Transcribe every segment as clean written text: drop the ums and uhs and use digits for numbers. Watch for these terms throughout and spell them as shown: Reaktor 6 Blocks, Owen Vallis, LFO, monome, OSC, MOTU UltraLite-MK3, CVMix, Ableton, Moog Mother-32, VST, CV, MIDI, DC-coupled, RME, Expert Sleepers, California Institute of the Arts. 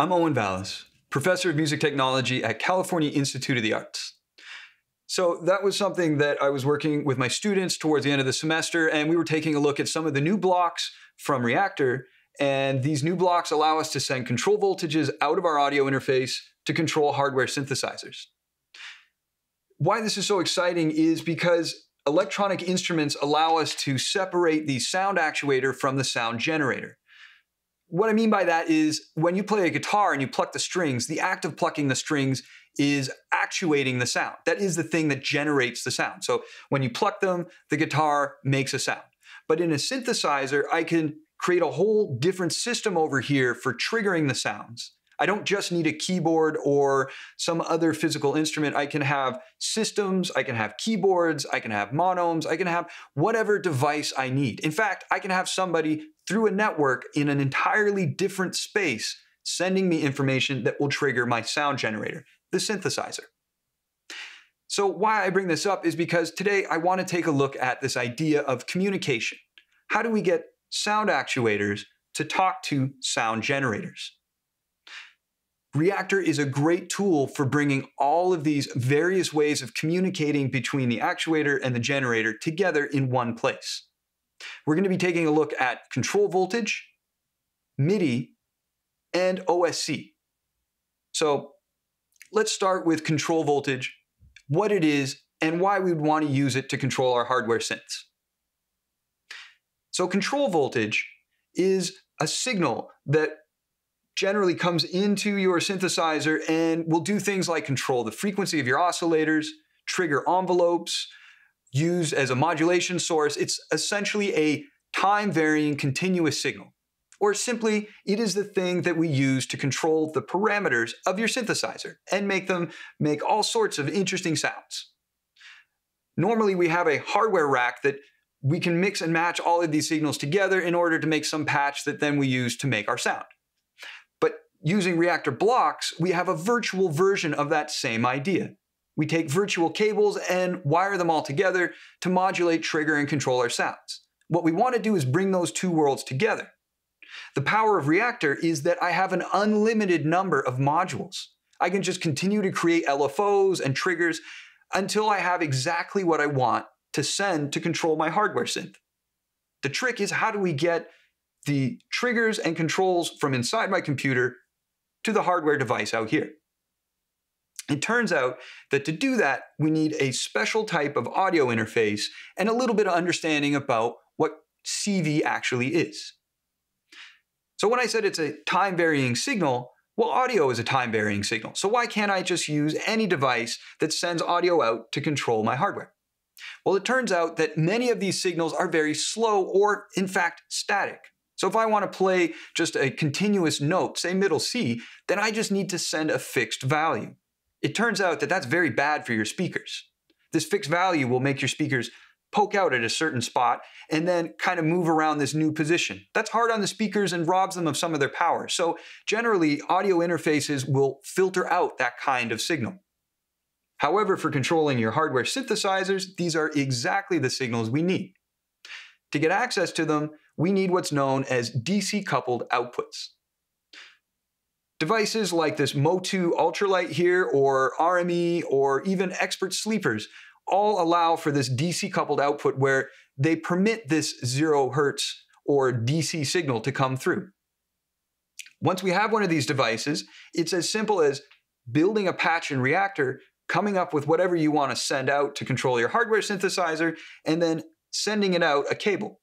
I'm Owen Vallis, Professor of Music Technology at California Institute of the Arts. So that was something that I was working with my students towards the end of the semester, and we were taking a look at some of the new blocks from Reaktor, and these new blocks allow us to send control voltages out of our audio interface to control hardware synthesizers. Why this is so exciting is because electronic instruments allow us to separate the sound actuator from the sound generator. What I mean by that is when you play a guitar and you pluck the strings, the act of plucking the strings is actuating the sound. That is the thing that generates the sound. So when you pluck them, the guitar makes a sound. But in a synthesizer, I can create a whole different system over here for triggering the sounds. I don't just need a keyboard or some other physical instrument. I can have systems, I can have keyboards, I can have monomes, I can have whatever device I need. In fact, I can have somebody through a network in an entirely different space sending me information that will trigger my sound generator, the synthesizer. So why I bring this up is because today I want to take a look at this idea of communication. How do we get sound actuators to talk to sound generators? Reaktor is a great tool for bringing all of these various ways of communicating between the actuator and the generator together in one place. We're going to be taking a look at control voltage, MIDI, and OSC. So let's start with control voltage, what it is, and why we'd want to use it to control our hardware synths. So control voltage is a signal that generally comes into your synthesizer and will do things like control the frequency of your oscillators, trigger envelopes, used as a modulation source. It's essentially a time-varying continuous signal, or simply it is the thing that we use to control the parameters of your synthesizer and make them make all sorts of interesting sounds. Normally we have a hardware rack that we can mix and match all of these signals together in order to make some patch that then we use to make our sound. Using Reaktor blocks, we have a virtual version of that same idea. We take virtual cables and wire them all together to modulate, trigger, and control our sounds. What we want to do is bring those two worlds together. The power of Reaktor is that I have an unlimited number of modules. I can just continue to create LFOs and triggers until I have exactly what I want to send to control my hardware synth. The trick is, how do we get the triggers and controls from inside my computer to the hardware device out here? It turns out that to do that, we need a special type of audio interface and a little bit of understanding about what CV actually is. So when I said it's a time-varying signal, well, audio is a time-varying signal. So why can't I just use any device that sends audio out to control my hardware? Well, it turns out that many of these signals are very slow or, in fact, static. So if I want to play just a continuous note, say middle C, then I just need to send a fixed value. It turns out that that's very bad for your speakers. This fixed value will make your speakers poke out at a certain spot and then kind of move around this new position. That's hard on the speakers and robs them of some of their power. So generally, audio interfaces will filter out that kind of signal. However, for controlling your hardware synthesizers, these are exactly the signals we need. To get access to them, we need what's known as DC-coupled outputs. Devices like this MOTU UltraLite here, or RME, or even Expert Sleepers, all allow for this DC-coupled output where they permit this 0 hertz or DC signal to come through. Once we have one of these devices, it's as simple as building a patch in Reaktor, coming up with whatever you want to send out to control your hardware synthesizer, and then sending it out a cable.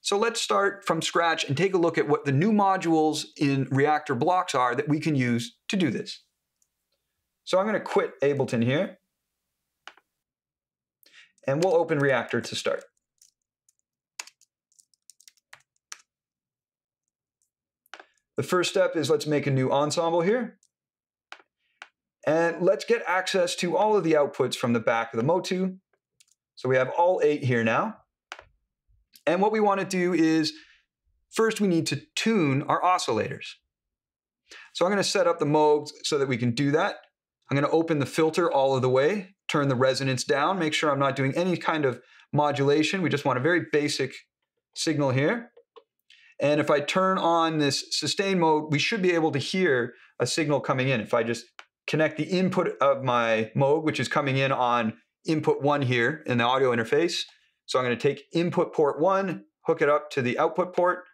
So let's start from scratch and take a look at what the new modules in Reaktor blocks are that we can use to do this. So I'm going to quit Ableton here, and we'll open Reaktor to start. The first step is, let's make a new ensemble here, and let's get access to all of the outputs from the back of the MOTU. So we have all 8 here now. And what we want to do is, first we need to tune our oscillators. So I'm going to set up the Moogs so that we can do that. I'm going to open the filter all of the way, turn the resonance down, make sure I'm not doing any kind of modulation. We just want a very basic signal here. And if I turn on this sustain mode, we should be able to hear a signal coming in. If I just connect the input of my Moog, which is coming in on input 1 here in the audio interface. So I'm going to take input port 1, hook it up to the output port.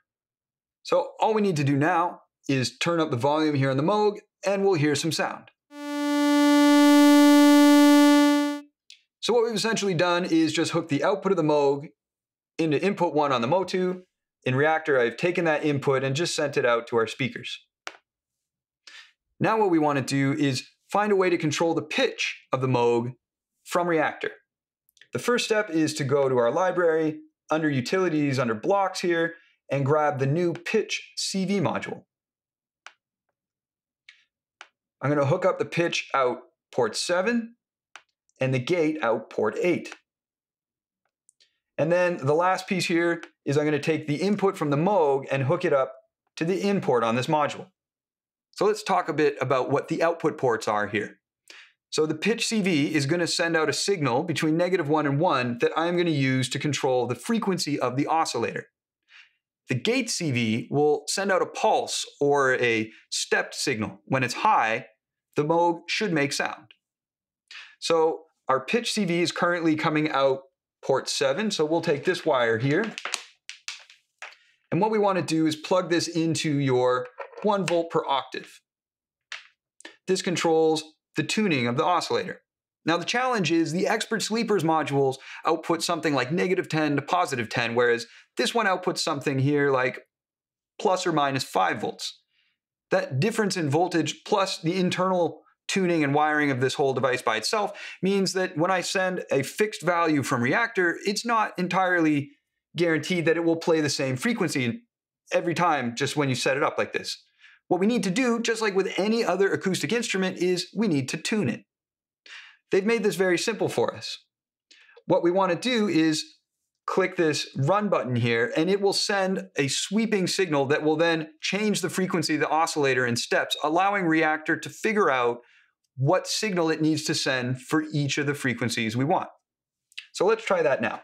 So all we need to do now is turn up the volume here on the Moog, and we'll hear some sound. So what we've essentially done is just hook the output of the Moog into input 1 on the MOTU. In Reaktor, I've taken that input and just sent it out to our speakers. Now what we want to do is find a way to control the pitch of the Moog from Reaktor. The first step is to go to our library, under Utilities, under Blocks here, and grab the new Pitch CV module. I'm going to hook up the pitch out port 7 and the gate out port 8. And then the last piece here is I'm going to take the input from the Moog and hook it up to the in port on this module. So let's talk a bit about what the output ports are here. So the pitch CV is going to send out a signal between -1 and 1 that I'm going to use to control the frequency of the oscillator. The gate CV will send out a pulse or a stepped signal. When it's high, the Moog should make sound. So our pitch CV is currently coming out port 7, so we'll take this wire here. And what we want to do is plug this into your 1 volt per octave. This controls the tuning of the oscillator. Now the challenge is the Expert Sleepers modules output something like -10 to +10, whereas this one outputs something here like ±5 volts. That difference in voltage plus the internal tuning and wiring of this whole device by itself means that when I send a fixed value from Reaktor, it's not entirely guaranteed that it will play the same frequency every time just when you set it up like this. What we need to do, just like with any other acoustic instrument, is we need to tune it. They've made this very simple for us. What we want to do is click this run button here, and it will send a sweeping signal that will then change the frequency of the oscillator in steps, allowing Reaktor to figure out what signal it needs to send for each of the frequencies we want. So let's try that now.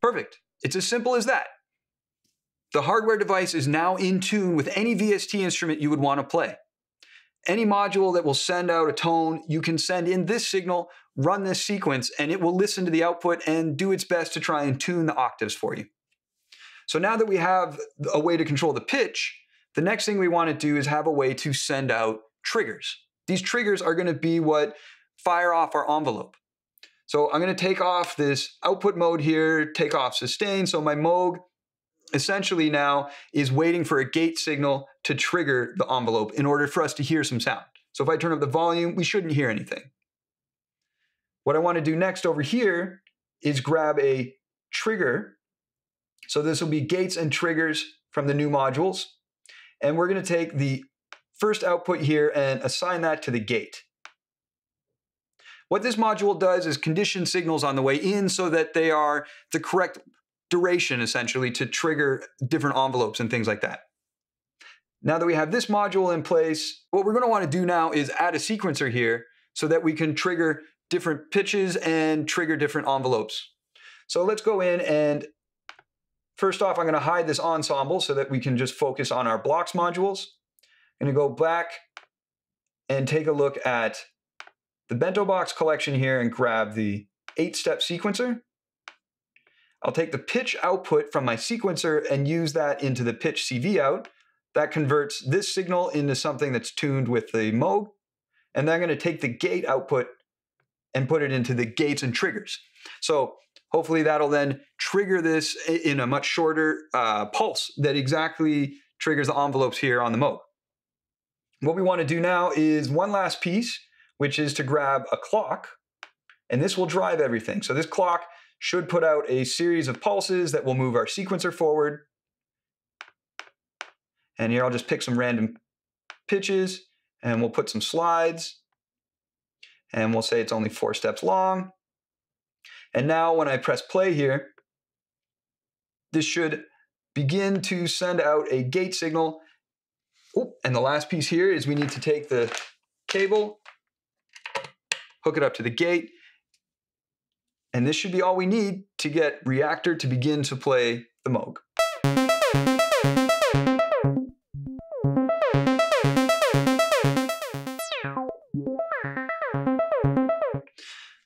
Perfect. It's as simple as that. The hardware device is now in tune with any VST instrument you would want to play. Any module that will send out a tone, you can send in this signal, run this sequence, and it will listen to the output and do its best to try and tune the octaves for you. So now that we have a way to control the pitch, the next thing we want to do is have a way to send out triggers. These triggers are going to be what fire off our envelope. So I'm going to take off this output mode here, take off sustain. So my Moog essentially now is waiting for a gate signal to trigger the envelope in order for us to hear some sound. So if I turn up the volume, we shouldn't hear anything. What I want to do next over here is grab a trigger. So this will be gates and triggers from the new modules. And we're going to take the first output here and assign that to the gate. What this module does is condition signals on the way in so that they are the correct duration, essentially, to trigger different envelopes and things like that. Now that we have this module in place, what we're going to want to do now is add a sequencer here so that we can trigger different pitches and trigger different envelopes. So let's go in and first off, I'm going to hide this ensemble so that we can just focus on our blocks modules. I'm going to go back and take a look at the bento box collection here and grab the 8-step sequencer. I'll take the pitch output from my sequencer and use that into the pitch CV out. That converts this signal into something that's tuned with the Moog. And then I'm going to take the gate output and put it into the gates and triggers. So hopefully that'll then trigger this in a much shorter pulse that exactly triggers the envelopes here on the Moog. What we want to do now is one last piece, which is to grab a clock, and this will drive everything. So this clock should put out a series of pulses that will move our sequencer forward. And here I'll just pick some random pitches, and we'll put some slides, and we'll say it's only 4 steps long. And now when I press play here, this should begin to send out a gate signal And the last piece here is we need to take the cable, hook it up to the gate, and this should be all we need to get Reaktor to begin to play the Moog.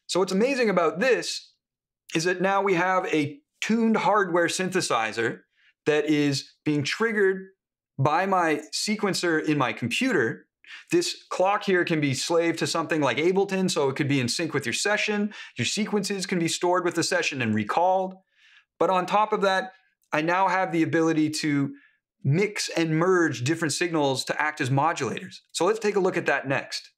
So what's amazing about this is that now we have a tuned hardware synthesizer that is being triggered by my sequencer in my computer. This clock here can be slaved to something like Ableton, so it could be in sync with your session. Your sequences can be stored with the session and recalled. But on top of that, I now have the ability to mix and merge different signals to act as modulators. So let's take a look at that next.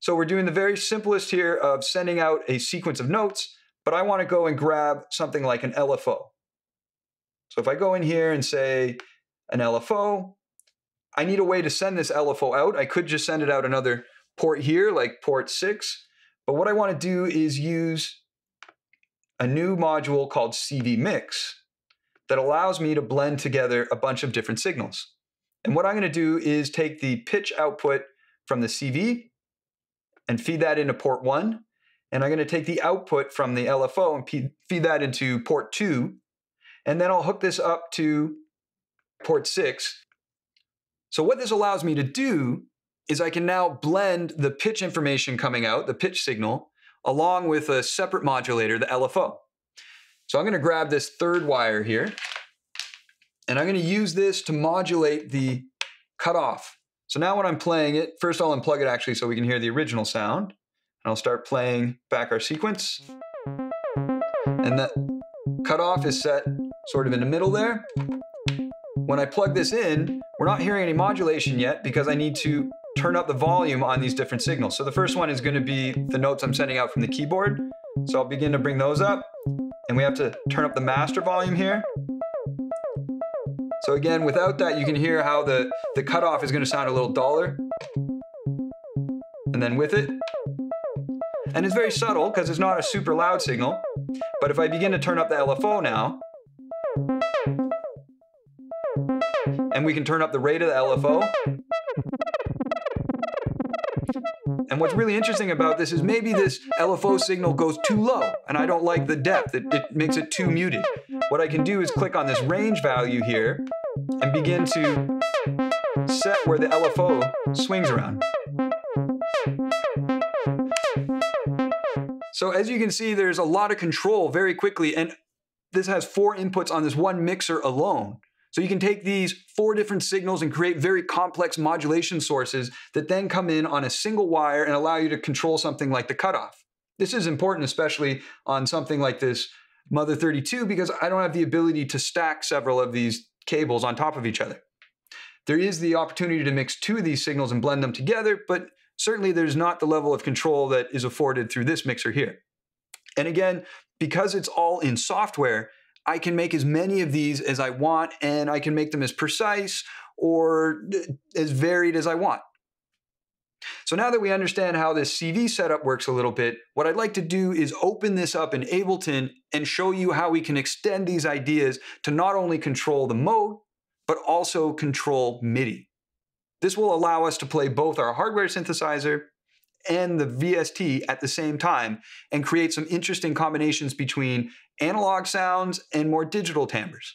So we're doing the very simplest here of sending out a sequence of notes, but I want to go and grab something like an LFO. So if I go in here and say an LFO, I need a way to send this LFO out. I could just send it out another port here, like port 6. But what I want to do is use a new module called CVMix that allows me to blend together a bunch of different signals. And what I'm going to do is take the pitch output from the CV and feed that into port 1. And I'm going to take the output from the LFO and feed that into port 2. And then I'll hook this up to port 6. So what this allows me to do is I can now blend the pitch information coming out, the pitch signal, along with a separate modulator, the LFO. So I'm going to grab this third wire here, and I'm going to use this to modulate the cutoff. So now when I'm playing it, first I'll unplug it actually so we can hear the original sound, and I'll start playing back our sequence. And that cutoff is set sort of in the middle there. When I plug this in, we're not hearing any modulation yet because I need to turn up the volume on these different signals. So the first one is going to be the notes I'm sending out from the keyboard. So I'll begin to bring those up, and we have to turn up the master volume here. So again, without that, you can hear how the cutoff is going to sound a little duller. And then with it. And it's very subtle because it's not a super loud signal. But if I begin to turn up the LFO now, and we can turn up the rate of the LFO. And what's really interesting about this is maybe this LFO signal goes too low, and I don't like the depth. It makes it too muted. What I can do is click on this range value here and begin to set where the LFO swings around. So as you can see, there's a lot of control very quickly, and this has 4 inputs on this one mixer alone. So you can take these 4 different signals and create very complex modulation sources that then come in on a single wire and allow you to control something like the cutoff. This is important, especially on something like this Mother-32, because I don't have the ability to stack several of these cables on top of each other. There is the opportunity to mix 2 of these signals and blend them together, but certainly there's not the level of control that is afforded through this mixer here. And again, because it's all in software, I can make as many of these as I want, and I can make them as precise or as varied as I want. So now that we understand how this CV setup works a little bit, what I'd like to do is open this up in Ableton and show you how we can extend these ideas to not only control the mode, but also control MIDI. This will allow us to play both our hardware synthesizer and the VST at the same time and create some interesting combinations between analog sounds and more digital timbres.